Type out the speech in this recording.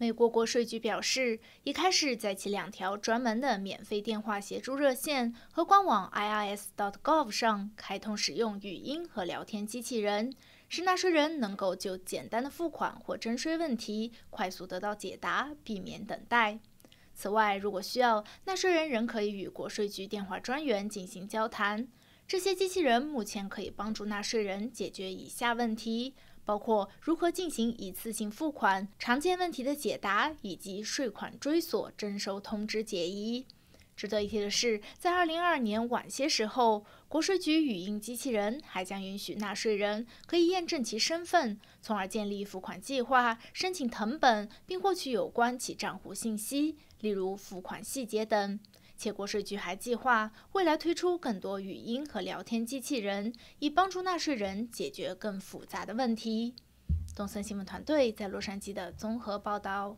美国国税局表示，已开始在其两条专门的免费电话协助热线和官网 IRS.gov 上开通使用语音和聊天机器人，使纳税人能够就简单的付款或征税问题快速得到解答，避免等待。 此外，如果需要，纳税人仍可以与国税局电话专员进行交谈。这些机器人目前可以帮助纳税人解决以下问题，包括如何进行一次性付款、常见问题的解答以及税款追索、征收通知解疑。值得一提的是，在2022年晚些时候，国税局语音机器人还将允许纳税人可以验证其身份，从而建立付款计划、申请誊本，并获取有关其账户信息。 例如付款细节等，且国税局还计划未来推出更多语音和聊天机器人，以帮助纳税人解决更复杂的问题。东森新闻团队在洛杉矶的综合报道。